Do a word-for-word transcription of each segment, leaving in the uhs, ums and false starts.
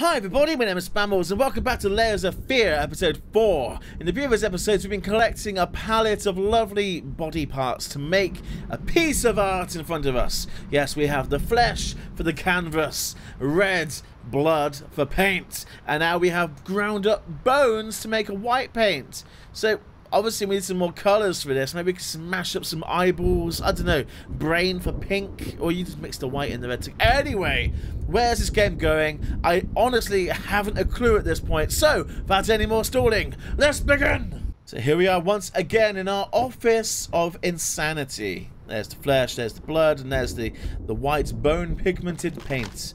Hi everybody, my name is Spammals and welcome back to Layers of Fear, episode four. In the previous episodes we've been collecting a palette of lovely body parts to make a piece of art in front of us. Yes, we have the flesh for the canvas, red blood for paint, and now we have ground up bones to make a white paint. So obviously we need some more colours for this. Maybe we can smash up some eyeballs, I don't know, brain for pink, or you just mix the white and the red together. Anyway, where's this game going? I honestly haven't a clue at this point, so without any more stalling, let's begin! So here we are once again in our office of insanity. There's the flesh, there's the blood, and there's the, the white bone pigmented paint.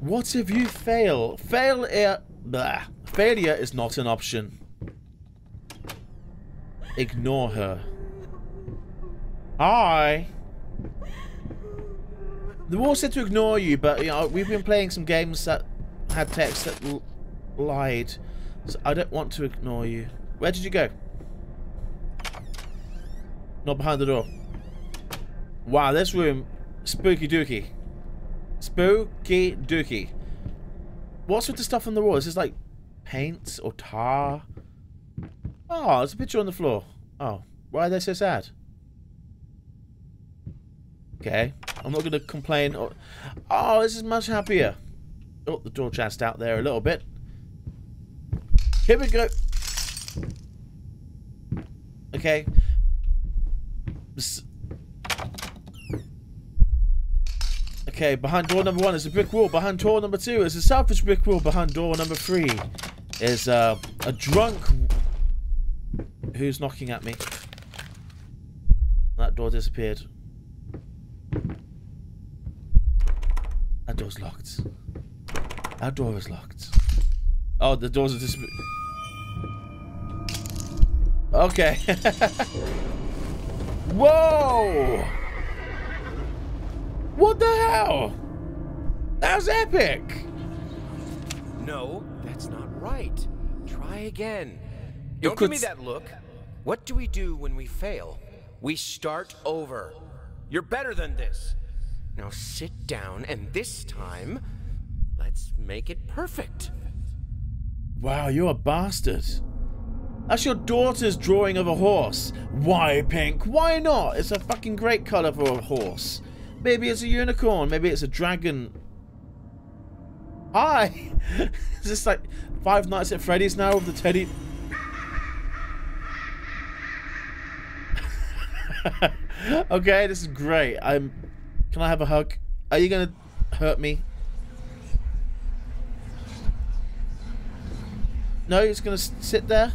What if you fail? Fail here, blah. Failure is not an option. Ignore her. Hi. The wall said to ignore you, but you know we've been playing some games that had text that l lied. So I don't want to ignore you. Where did you go? Not behind the door. Wow, this room, spooky dookie, spooky dookie. What's with the stuff on the wall? Is this like paint or tar? Oh, there's a picture on the floor. Oh, why are they so sad? Okay, I'm not going to complain. Or... Oh, this is much happier. Oh, the door chest out there a little bit. Here we go. Okay. Okay, behind door number one is a brick wall. Behind door number two is a selfish brick wall. Behind door number three is uh, a drunk... Who's knocking at me? That door disappeared. That door's locked. That door is locked. Oh, the doors are disappeared. Okay. Whoa! What the hell? That was epic! No, that's not right. Try again. Don't give me that look. What do we do when we fail? We start over. You're better than this. Now sit down, and this time, let's make it perfect. Wow, you're a bastard. That's your daughter's drawing of a horse. Why pink? Why not? It's a fucking great color for a horse. Maybe it's a unicorn. Maybe it's a dragon. Hi. Is this like Five Nights at Freddy's now with the teddy... Okay, this is great. I'm. Can I have a hug? Are you gonna hurt me? No, you're just gonna sit there.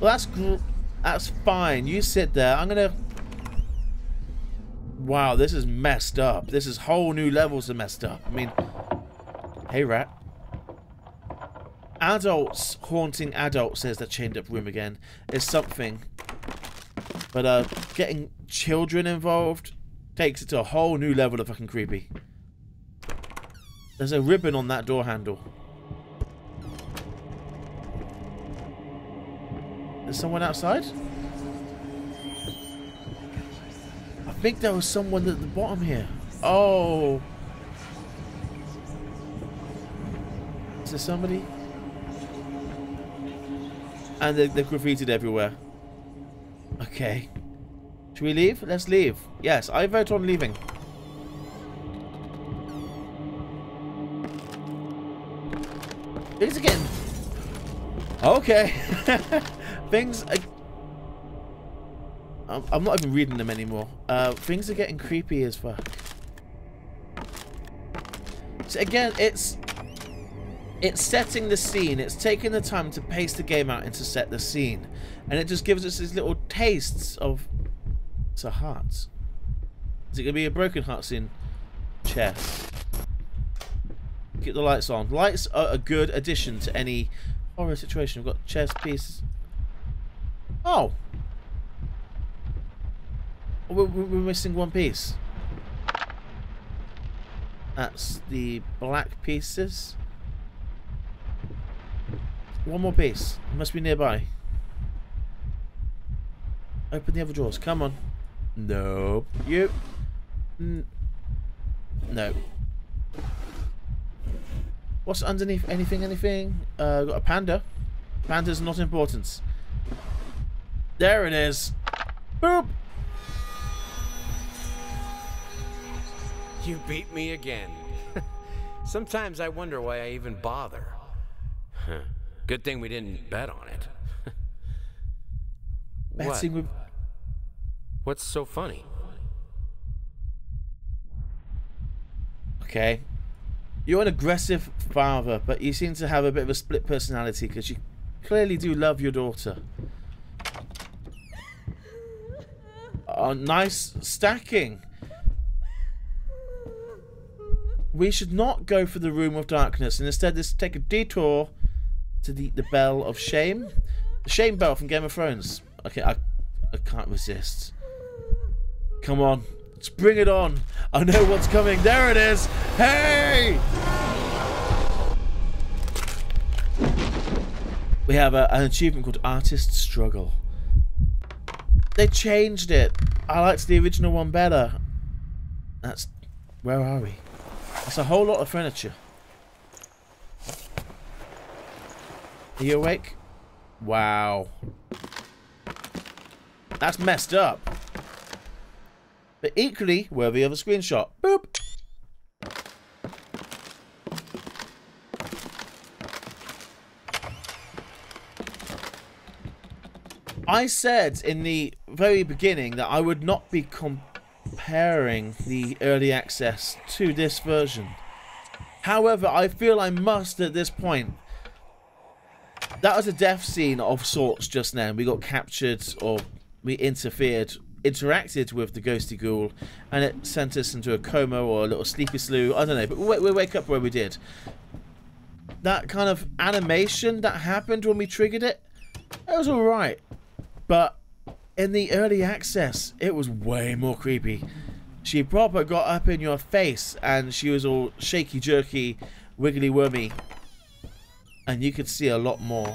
Well, that's gr that's fine. You sit there. I'm gonna. Wow, this is messed up. This is whole new levels of messed up. I mean, hey rat. Adults haunting adults, says the chained up room again, is something. But uh, getting children involved takes it to a whole new level of fucking creepy. There's a ribbon on that door handle. Is someone outside? I think there was someone at the bottom here. Oh. Is there somebody? And they're, they're graffitied everywhere. Okay. Should we leave? Let's leave. Yes, I vote on leaving. Things again. Okay. Things are... I'm, I'm not even reading them anymore. Uh, things are getting creepy as fuck. So again, it's... It's setting the scene. It's taking the time to pace the game out and to set the scene. And it just gives us these little tastes of... It's a heart. Is it going to be a broken heart scene? Chess. Get the lights on. Lights are a good addition to any horror situation. We've got chess pieces. Oh! We're, we're missing one piece. That's the black pieces. One more piece. It must be nearby. Open the other drawers. Come on. No. You. N no. What's underneath anything, anything? Uh, got a panda. Panda's not important. There it is. Boop. You beat me again. Sometimes I wonder why I even bother. Huh. Good thing we didn't bet on it. What? With... What's so funny? Okay. You're an aggressive father, but you seem to have a bit of a split personality because you clearly do love your daughter. Oh, nice stacking. We should not go for the Room of Darkness, and instead let's take a detour to the, the Bell of Shame. The Shame Bell from Game of Thrones. Okay, I, I can't resist. Come on. Let's bring it on. I know what's coming. There it is. Hey! We have a, an achievement called Artist Struggle. They changed it. I liked the original one better. That's... Where are we? That's a whole lot of furniture. Are you awake? Wow. That's messed up. But equally worthy of a screenshot. Boop. I said in the very beginning that I would not be comp- comparing the early access to this version. However, I feel I must at this point. That was a death scene of sorts just now. We got captured, or we interfered, interacted with the ghosty ghoul, and it sent us into a coma or a little sleepy slew. I don't know, but we, we wake up where we did. That kind of animation that happened when we triggered it, it was alright. But in the early access, it was way more creepy. She proper got up in your face, and she was all shaky jerky, wiggly wormy, and you could see a lot more.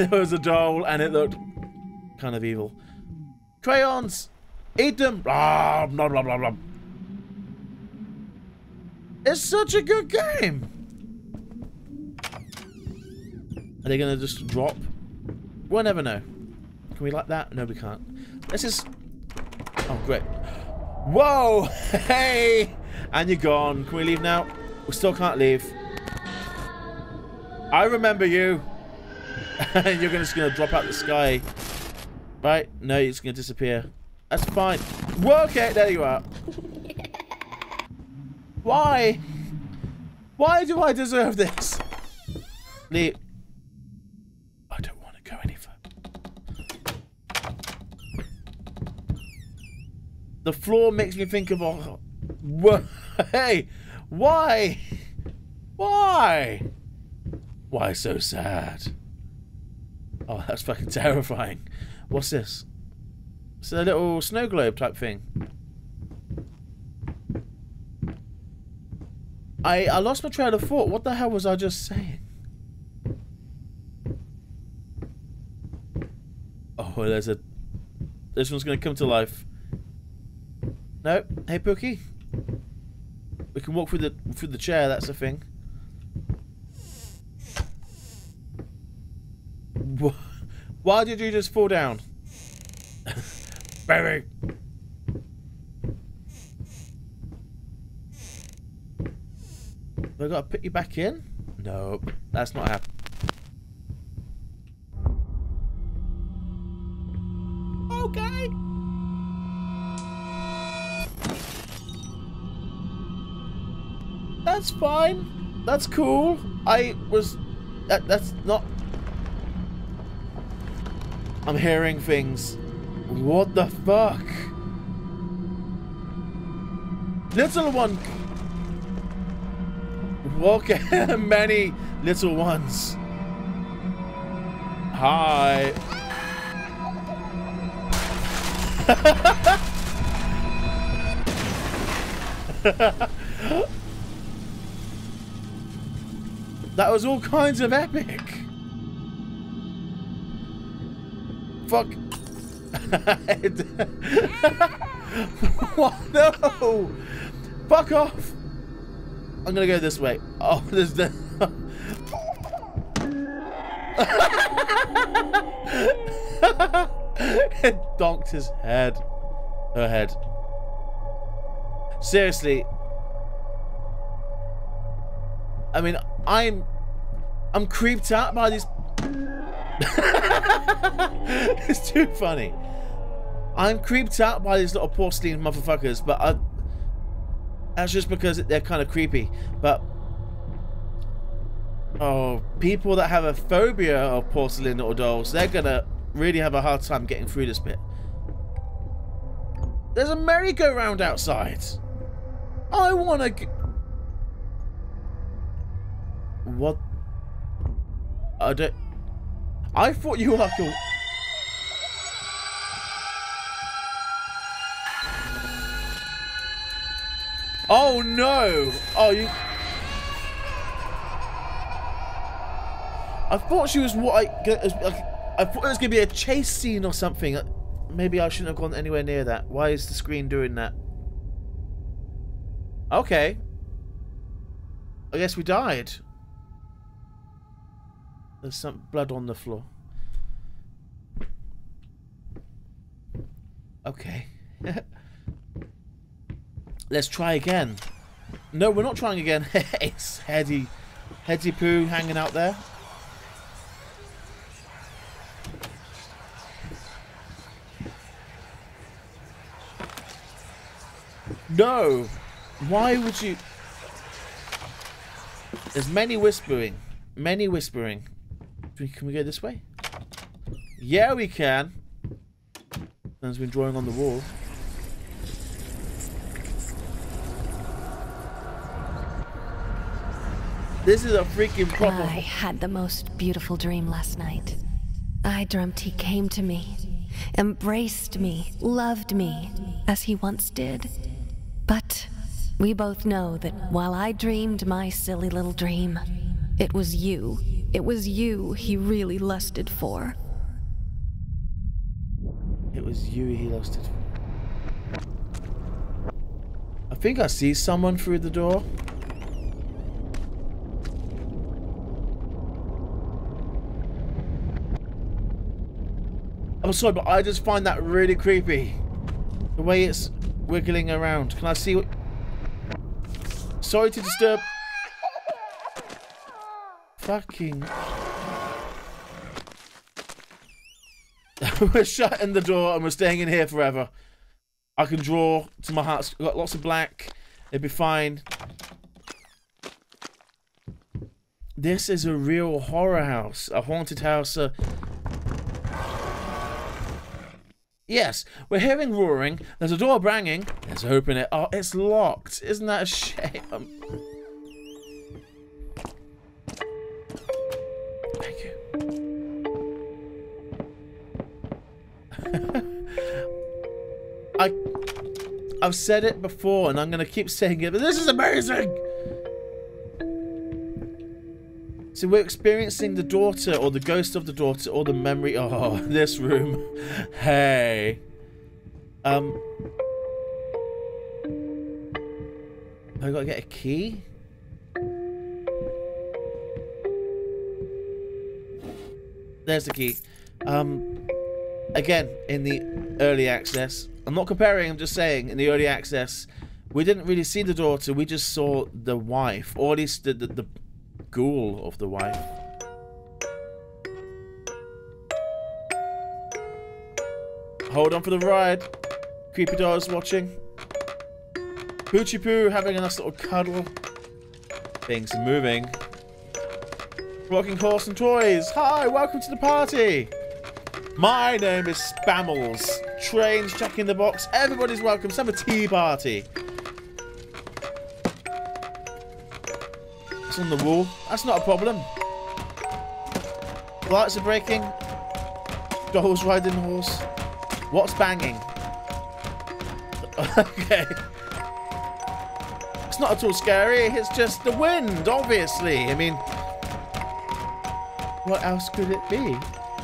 There was a doll, and it looked kind of evil. Crayons, eat them. Blah, blah, blah, blah, blah. It's such a good game. Are they gonna just drop? We'll never know. Can we like that? No, we can't. Let's just... Oh, great. Whoa! Hey! And you're gone. Can we leave now? We still can't leave. I remember you. You're gonna, just gonna drop out the sky. Right? No, you're just gonna disappear. That's fine. Whoa, okay, there you are. Why? Why do I deserve this? Leave. The floor makes me think of, oh, wh hey, why? Why? Why so sad? Oh, that's fucking terrifying. What's this? It's a little snow globe type thing. I, I lost my trail of thought. What the hell was I just saying? Oh, there's a... This one's going to come to life. No, hey Pookie. We can walk through the through the chair. That's the thing. Why did you just fall down, baby? We gotta put you back in. No, that's not happening. Okay. That's fine. That's cool. I was... That, that's not... I'm hearing things. What the fuck? Little one... Okay, many little ones. Hi. That was all kinds of epic. Fuck. What? No. Fuck off! I'm gonna go this way. Oh, there's the... It donked his head. Her head. Seriously. I mean, I'm... I'm creeped out by these... It's too funny. I'm creeped out by these little porcelain motherfuckers, but I... That's just because they're kind of creepy, but... Oh, people that have a phobia of porcelain little dolls, they're gonna really have a hard time getting through this bit. There's a merry-go-round outside. I wanna... What? I don't... I thought you were... Oh no! Oh, you... I thought she was what I... I thought it was gonna be a chase scene or something. Maybe I shouldn't have gone anywhere near that. Why is the screen doing that? Okay. I guess we died. There's some blood on the floor. Okay. Let's try again. No, we're not trying again. It's heady, heady poo hanging out there. No, why would you? There's many whispering, many whispering. Can we go this way? Yeah, we can. Someone's been drawing on the wall. This is a freaking problem. I had the most beautiful dream last night. I dreamt he came to me, embraced me, loved me, as he once did. But we both know that while I dreamed my silly little dream, it was you. It was you he really lusted for. It was you he lusted for. I think I see someone through the door. I'm sorry, but I just find that really creepy. The way it's wiggling around. Can I see what... Sorry to disturb... Fucking... We're shutting the door and we're staying in here forever. I can draw to my heart. Got lots of black. It'd be fine. This is a real horror house. A haunted house. A... Yes, we're hearing roaring, there's a door banging, let's open it. Oh, it's locked. Isn't that a shame? Um... Thank you. I, I've said it before and I'm going to keep saying it, but this is amazing! So we're experiencing the daughter, or the ghost of the daughter, or the memory. Oh, this room. Hey. Um. I gotta get a key? There's the key. Um. Again, in the early access. I'm not comparing, I'm just saying, in the early access, we didn't really see the daughter, we just saw the wife. Or at least the... the, the ghoul of the wife. Hold on for the ride. Creepy dolls watching. Poochie Poo having a nice little cuddle. Things are moving. Rocking horse and toys. Hi, welcome to the party. My name is Spammals. Trains checking the box. Everybody's welcome. Let's have a tea party. On the wall. That's not a problem. Lights are breaking. Dolls riding horse. What's banging? Okay. It's not at all scary. It's just the wind, obviously. I mean, what else could it be?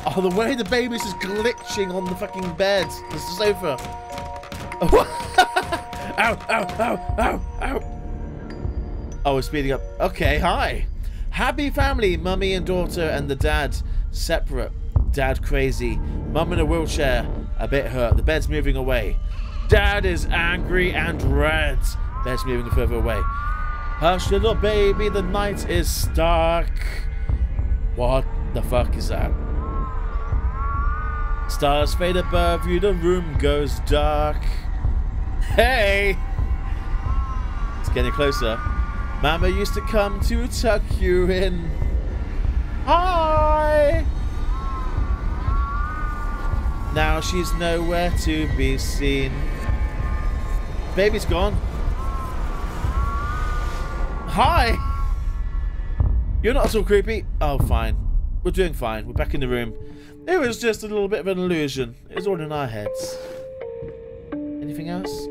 Oh, the way the baby's is glitching on the fucking bed. It's the sofa. ow, ow, ow, ow, ow. Oh, we're speeding up. Okay, hi. Happy family, mummy and daughter and the dad separate. Dad crazy. Mum in a wheelchair, a bit hurt. The bed's moving away. Dad is angry and red. Bed's moving further away. Hush, little baby, the night is stark. What the fuck is that? Stars fade above you, the room goes dark. Hey! It's getting closer. Mama used to come to tuck you in. Hi! Now she's nowhere to be seen. Baby's gone. Hi! You're not at all creepy. Oh, fine. We're doing fine. We're back in the room. It was just a little bit of an illusion. It was all in our heads. Anything else?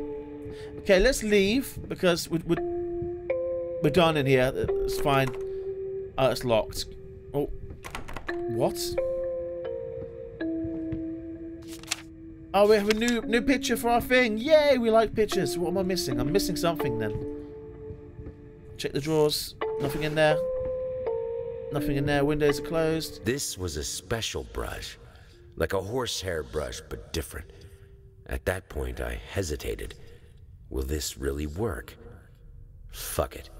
Okay, let's leave because we're, we're, we're done in here. It's fine. Oh, it's locked. Oh. What? Oh, we have a new new picture for our thing. Yay, we like pictures. What am I missing? I'm missing something then. Check the drawers. Nothing in there. Nothing in there. Windows are closed. This was a special brush. Like a horsehair brush, but different. At that point, I hesitated. Will this really work? Fuck it.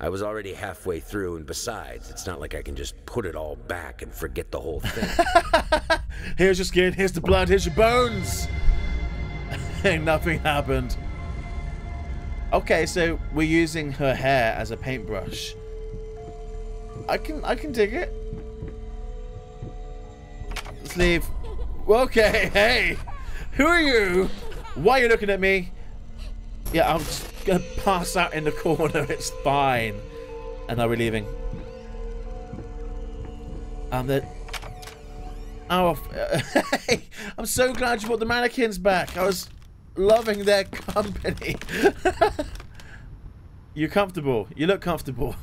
I was already halfway through, and besides, it's not like I can just put it all back and forget the whole thing. Here's your skin, here's the blood, here's your bones! And nothing happened. Okay, so we're using her hair as a paintbrush. I can I can dig it. Let's leave. Okay, hey! Who are you? Why are you looking at me? Yeah, I'm just gonna pass out in the corner, it's fine. And now we're leaving. Um, the... Oh, hey! I'm so glad you brought the mannequins back! I was loving their company! You're comfortable. You look comfortable.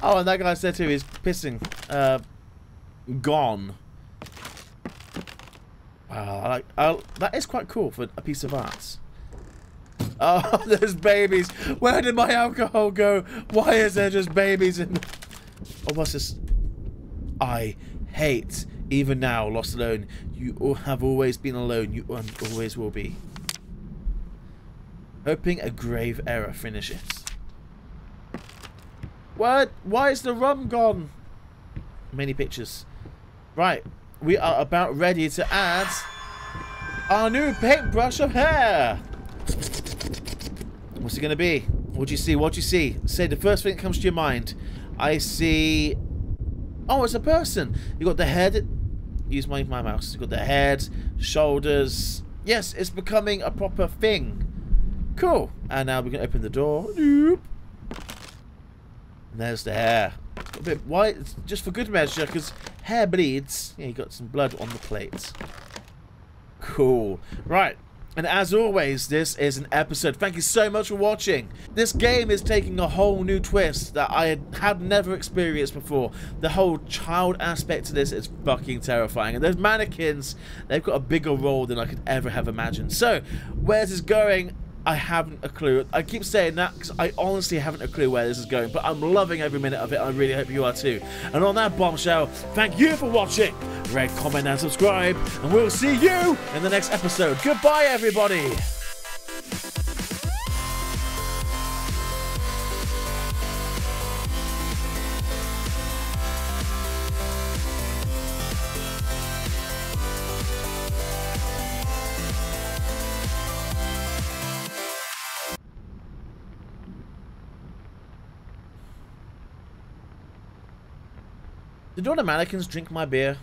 Oh, and that guy said too, he's pissing. Uh, gone. Wow, I like, I, that is quite cool for a piece of art. Oh, there's babies. Where did my alcohol go? Why is there just babies in... Oh, what's this? I hate, even now, lost alone. You all have always been alone. You always will be. Hoping a grave error finishes. What? Why is the rum gone? Many pictures. Right. We are about ready to add our new paintbrush of hair. What's it going to be? What do you see? What do you see? Say the first thing that comes to your mind. I see... Oh, it's a person. You got the head. Use my, my mouse. You got the head, shoulders. Yes, it's becoming a proper thing. Cool. And now we can open the door. Nope. And there's the hair. It's a bit white, it's just for good measure, because hair bleeds. Yeah, you got some blood on the plate. Cool. Right. And as always, this is an episode. Thank you so much for watching. This game is taking a whole new twist that I had never experienced before. The whole child aspect to this is fucking terrifying. And those mannequins, they've got a bigger role than I could ever have imagined. So, where's this going? I haven't a clue. I keep saying that because I honestly haven't a clue where this is going, but I'm loving every minute of it. I really hope you are too. And on that bombshell, thank you for watching. Rate, comment, and subscribe, and we'll see you in the next episode. Goodbye, everybody. Do all the mannequins drink my beer?